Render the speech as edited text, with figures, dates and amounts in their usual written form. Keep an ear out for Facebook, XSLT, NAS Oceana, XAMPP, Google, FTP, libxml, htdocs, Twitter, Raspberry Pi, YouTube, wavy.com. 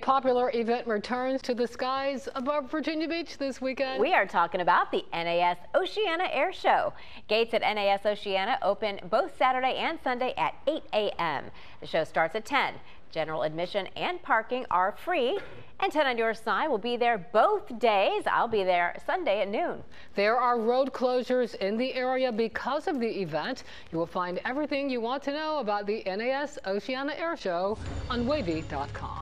Popular event returns to the skies above Virginia Beach this weekend. We are talking about the NAS Oceana Air Show. Gates at NAS Oceana open both Saturday and Sunday at 8 a.m. The show starts at 10. General admission and parking are free. And 10 on Your Side will be there both days. I'll be there Sunday at noon. There are road closures in the area because of the event. You will find everything you want to know about the NAS Oceana Air Show on wavy.com.